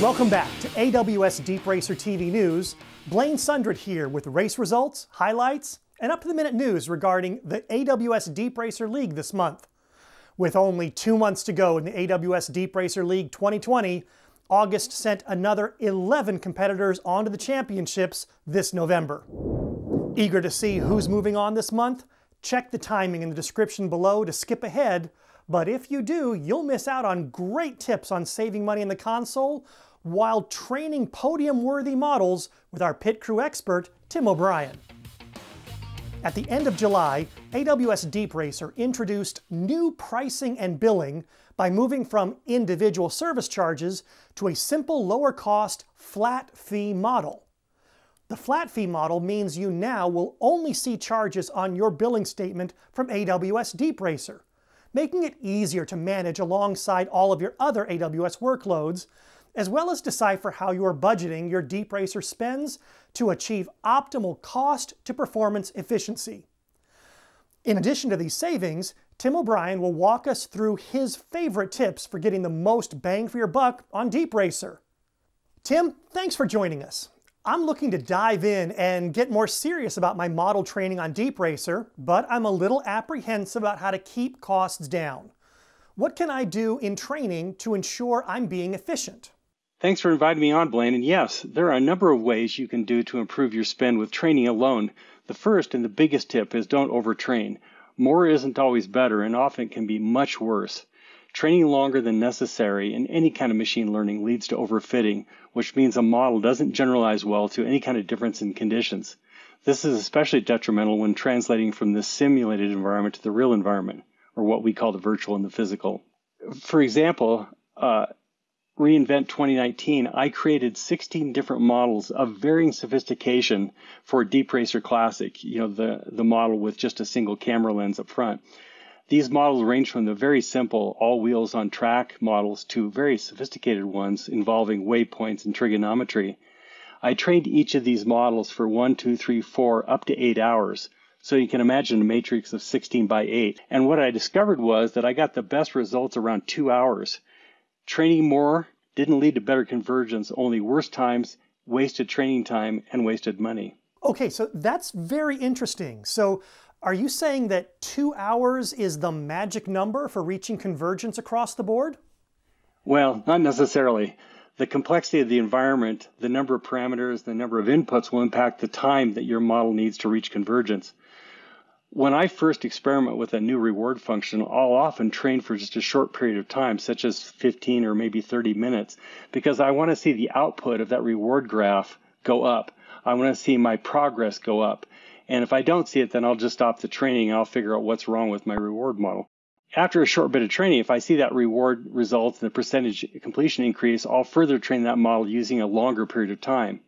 Welcome back to AWS DeepRacer TV News. Blaine Sundred here with race results, highlights, and up-to-the-minute news regarding the AWS DeepRacer League this month. With only 2 months to go in the AWS DeepRacer League 2020, August sent another 11 competitors onto the championships this November. Eager to see who's moving on this month? Check the timing in the description below to skip ahead, but if you do, you'll miss out on great tips on saving money in the console while training podium-worthy models with our pit crew expert, Tim O'Brien. At the end of July, AWS DeepRacer introduced new pricing and billing by moving from individual service charges to a simple lower-cost flat fee model. The flat fee model means you now will only see charges on your billing statement from AWS DeepRacer, making it easier to manage alongside all of your other AWS workloads, as well as decipher how you are budgeting your DeepRacer spends to achieve optimal cost to performance efficiency. In addition to these savings, Tim O'Brien will walk us through his favorite tips for getting the most bang for your buck on DeepRacer. Tim, thanks for joining us. I'm looking to dive in and get more serious about my model training on DeepRacer, but I'm a little apprehensive about how to keep costs down. What can I do in training to ensure I'm being efficient? Thanks for inviting me on, Blaine. And yes, there are a number of ways you can do to improve your spend with training alone. The first and the biggest tip is don't overtrain. More isn't always better and often can be much worse. Training longer than necessary in any kind of machine learning leads to overfitting, which means a model doesn't generalize well to any kind of difference in conditions. This is especially detrimental when translating from the simulated environment to the real environment, or what we call the virtual and the physical. For example, Re-Invent 2019, I created 16 different models of varying sophistication for DeepRacer Classic, the model with just a single camera lens up front. These models range from the very simple all wheels on track models to very sophisticated ones involving waypoints and trigonometry. I trained each of these models for 1, 2, 3, 4, up to 8 hours. So you can imagine a matrix of 16 by 8. And what I discovered was that I got the best results around 2 hours. Training more didn't lead to better convergence, only worse times, wasted training time, and wasted money. Okay, so that's very interesting. So are you saying that 2 hours is the magic number for reaching convergence across the board? Well, not necessarily. The complexity of the environment, the number of parameters, the number of inputs will impact the time that your model needs to reach convergence. When I first experiment with a new reward function, I'll often train for just a short period of time, such as 15 or maybe 30 minutes, because I want to see the output of that reward graph go up. I want to see my progress go up. And if I don't see it, then I'll just stop the training and I'll figure out what's wrong with my reward model. After a short bit of training, if I see that reward results and the percentage completion increase, I'll further train that model using a longer period of time.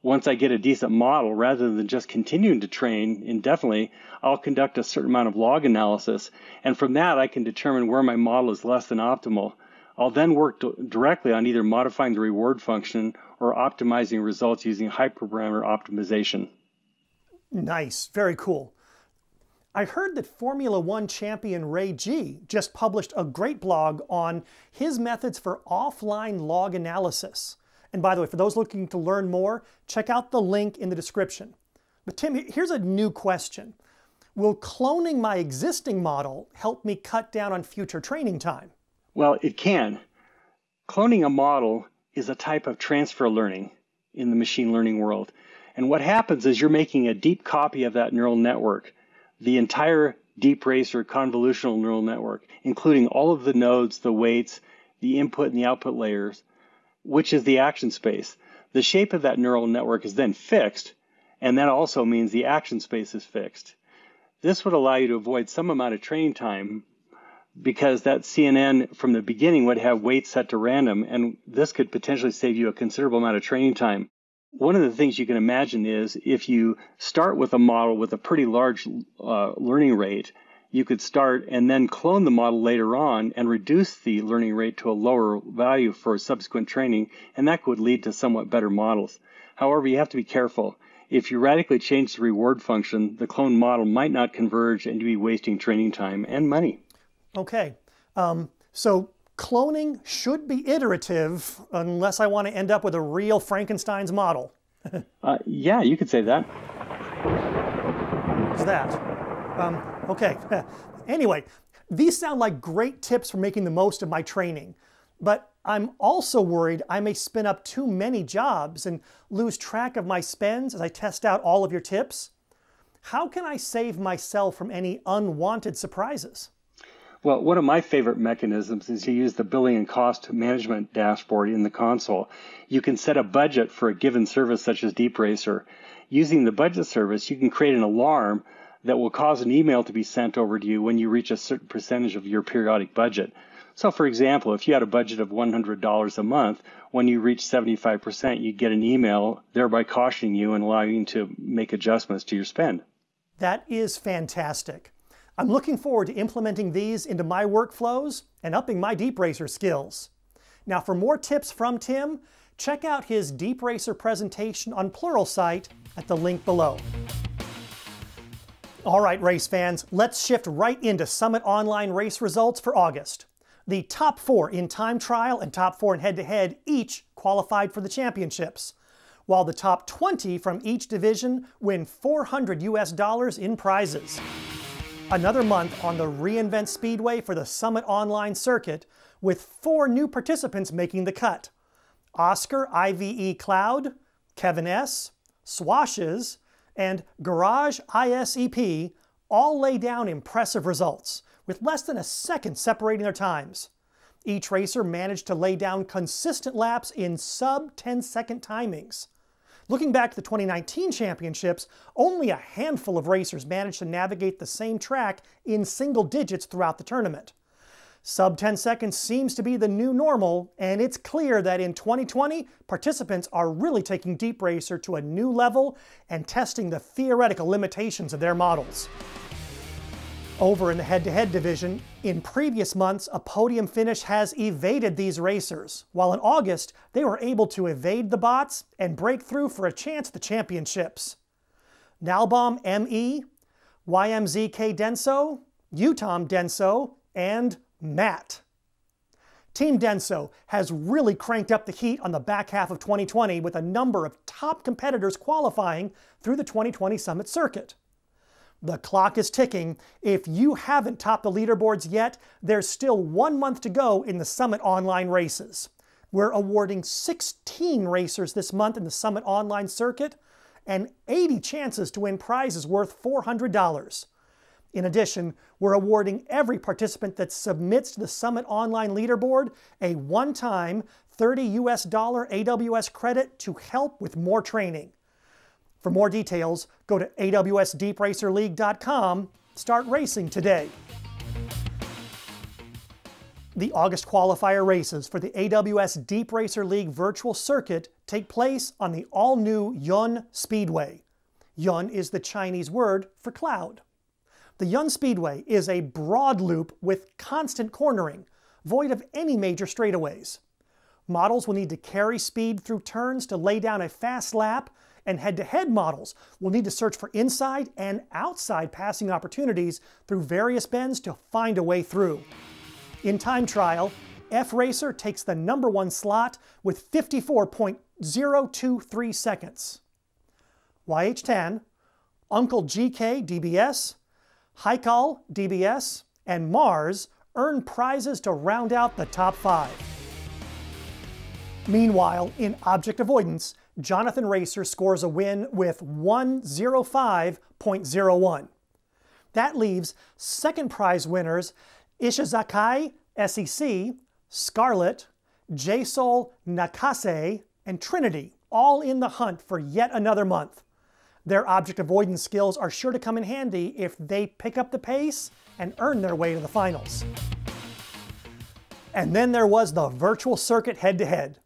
Once I get a decent model, rather than just continuing to train indefinitely, I'll conduct a certain amount of log analysis, and from that I can determine where my model is less than optimal. I'll then work directly on either modifying the reward function or optimizing results using hyperparameter optimization. Nice, very cool. I heard that Formula One champion Ray G just published a great blog on his methods for offline log analysis. And by the way, for those looking to learn more, check out the link in the description. But Tim, here's a new question. Will cloning my existing model help me cut down on future training time? Well, it can. Cloning a model is a type of transfer learning in the machine learning world. And what happens is you're making a deep copy of that neural network, the entire DeepRacer convolutional neural network, including all of the nodes, the weights, the input and the output layers, which is the action space. The shape of that neural network is then fixed, and that also means the action space is fixed. This would allow you to avoid some amount of training time because that CNN from the beginning would have weights set to random, and this could potentially save you a considerable amount of training time. One of the things you can imagine is if you start with a model with a pretty large learning rate, you could start and then clone the model later on and reduce the learning rate to a lower value for subsequent training, and that could lead to somewhat better models. However, you have to be careful. If you radically change the reward function, the clone model might not converge and you'd be wasting training time and money. Okay, so cloning should be iterative unless I want to end up with a real Frankenstein's model. Yeah, you could say that. What's that? Okay. Anyway, these sound like great tips for making the most of my training, but I'm also worried I may spin up too many jobs and lose track of my spends as I test out all of your tips. How can I save myself from any unwanted surprises? Well, one of my favorite mechanisms is to use the billing and cost management dashboard in the console. You can set a budget for a given service such as DeepRacer. Using the budget service, you can create an alarm that will cause an email to be sent over to you when you reach a certain percentage of your periodic budget. So for example, if you had a budget of $100 a month, when you reach 75%, you get an email, thereby cautioning you and allowing you to make adjustments to your spend. That is fantastic. I'm looking forward to implementing these into my workflows and upping my DeepRacer skills. Now for more tips from Tim, check out his DeepRacer presentation on Pluralsight at the link below. All right, race fans, let's shift right into Summit Online race results for August. The top four in time trial and top four in head-to-head each qualified for the championships, while the top 20 from each division win $400 in prizes. Another month on the Re-Invent Speedway for the Summit Online circuit, with 4 new participants making the cut. Oscar IVE Cloud, Kevin S., Swashes, and Garage ISEP all lay down impressive results, with less than a second separating their times. Each racer managed to lay down consistent laps in sub-10-second timings. Looking back to the 2019 championships, only a handful of racers managed to navigate the same track in single digits throughout the tournament. Sub-10 seconds seems to be the new normal, and it's clear that in 2020, participants are really taking DeepRacer to a new level and testing the theoretical limitations of their models. Over in the head-to-head division, in previous months, a podium finish has evaded these racers, while in August, they were able to evade the bots and break through for a chance at the championships. Nalbaum ME, YMZK Denso, UTOM Denso, and Matt. Team Denso has really cranked up the heat on the back half of 2020 with a number of top competitors qualifying through the 2020 Summit Circuit. The clock is ticking. If you haven't topped the leaderboards yet, there's still 1 month to go in the Summit Online races. We're awarding 16 racers this month in the Summit Online circuit and 80 chances to win prizes worth $400. In addition, we're awarding every participant that submits to the Summit Online leaderboard a one-time $30 AWS credit to help with more training. For more details, go to awsdeepracerleague.com. Start racing today. The August qualifier races for the AWS DeepRacer League Virtual Circuit take place on the all-new Yun Speedway. Yun is the Chinese word for cloud. The Yun Speedway is a broad loop with constant cornering, void of any major straightaways. Models will need to carry speed through turns to lay down a fast lap, and head-to-head models will need to search for inside and outside passing opportunities through various bends to find a way through. In time trial, F Racer takes the #1 slot with 54.023 seconds. YH-10, Uncle GK DBS, Haikal DBS, and Mars earn prizes to round out the top 5. Meanwhile, in object avoidance, Jonathan Racer scores a win with 105.01. That leaves second prize winners Ishizakai SEC, Scarlet, JSOL, Nakase, and Trinity, all in the hunt for yet another month. Their object avoidance skills are sure to come in handy if they pick up the pace and earn their way to the finals. And then there was the Virtual Circuit head-to-head.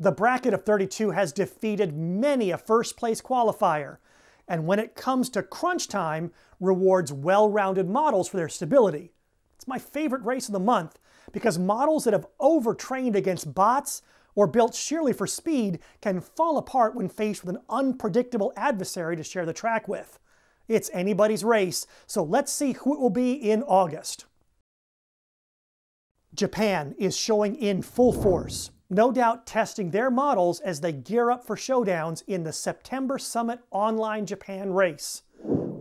The bracket of 32 has defeated many a first-place qualifier, and when it comes to crunch time, rewards well-rounded models for their stability. It's my favorite race of the month, because models that have overtrained against bots or built sheerly for speed can fall apart when faced with an unpredictable adversary to share the track with. It's anybody's race, so let's see who it will be in August. Japan is showing in full force, no doubt testing their models as they gear up for showdowns in the September Summit Online Japan race.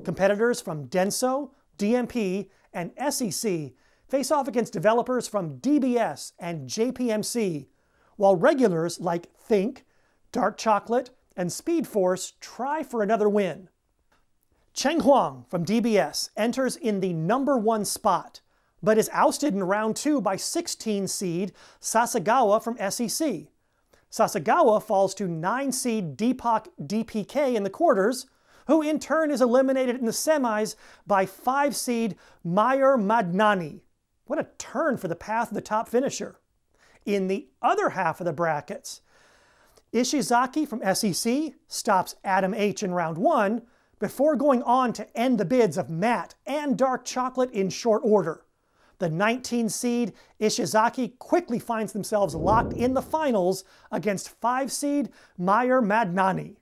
Competitors from Denso, DMP, and SEC face off against developers from DBS and JPMC, while regulars like Think, Dark Chocolate, and Speedforce try for another win. Cheng Huang from DBS enters in the #1 spot, but is ousted in round 2 by 16 seed Sasagawa from SEC. Sasagawa falls to 9 seed Deepak DPK in the quarters, who in turn is eliminated in the semis by 5 seed Meyer Madnani. What a turn for the path of the top finisher. In the other half of the brackets, Ishizaki from SEC stops Adam H in round 1 before going on to end the bids of Matt and Dark Chocolate in short order. The 19 seed Ishizaki quickly finds themselves locked in the finals against 5 seed Meyer Madnani.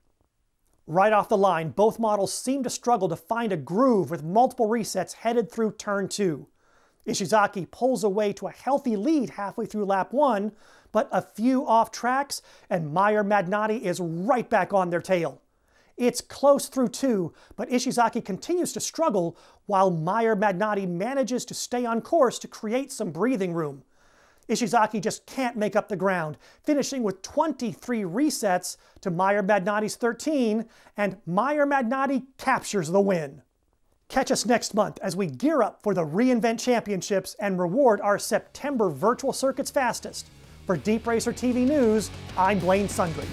Right off the line, both models seem to struggle to find a groove with multiple resets headed through turn 2. Ishizaki pulls away to a healthy lead halfway through lap 1, but a few off tracks and Meyer Madnani is right back on their tail. It's close through 2, but Ishizaki continues to struggle while Meyer Madnani manages to stay on course to create some breathing room. Ishizaki just can't make up the ground, finishing with 23 resets to Meyer Madnani's 13, and Meyer Madnani captures the win. Catch us next month as we gear up for the Re-Invent Championships and reward our September Virtual Circuit's fastest. For Deep Racer TV News, I'm Blaine Sundred.